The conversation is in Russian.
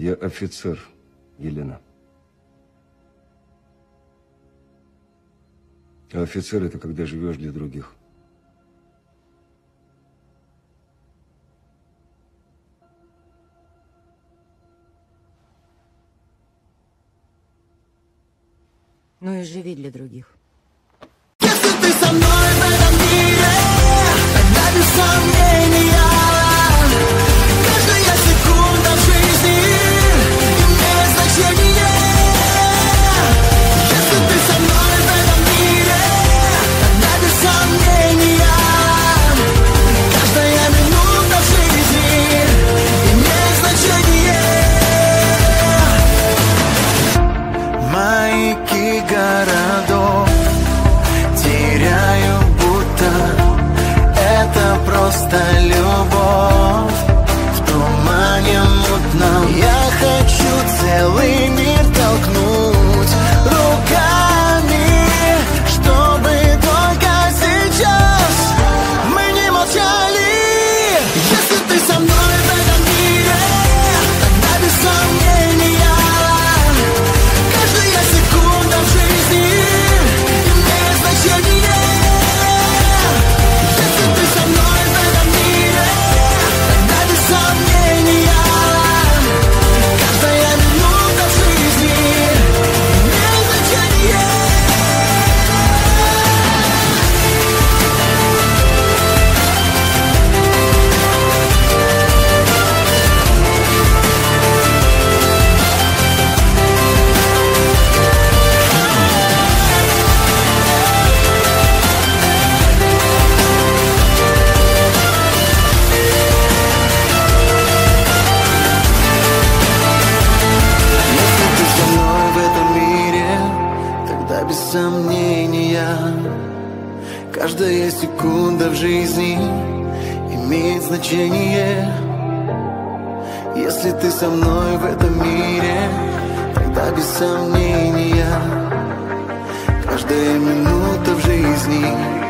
Я офицер, Елена. А офицер – это когда живешь для других. Ну и живи для других. Если ты со мной в этом мире, тогда без сомнения, каждая секунда в жизни имеет значение. Если ты со мной в этом мире, тогда без сомнения, каждая минута в жизни имеет значение. Маяки городов теряю, будто это просто любовь в тумане мутном. Я хочу целый мир толкнуть руками, чтобы только сейчас мы не молчали. Если ты со мной в этом мире, тогда без сомнения, каждая секунда в жизни имеет значение. Если ты со мной в этом мире, тогда без сомнения, каждая минута в жизни имеет значение. Если ты со мной в этом мире, тогда без сомнения, каждая секунда в жизни имеет значение. Если ты со мной в этом мире, тогда без сомнения, каждая минута в жизни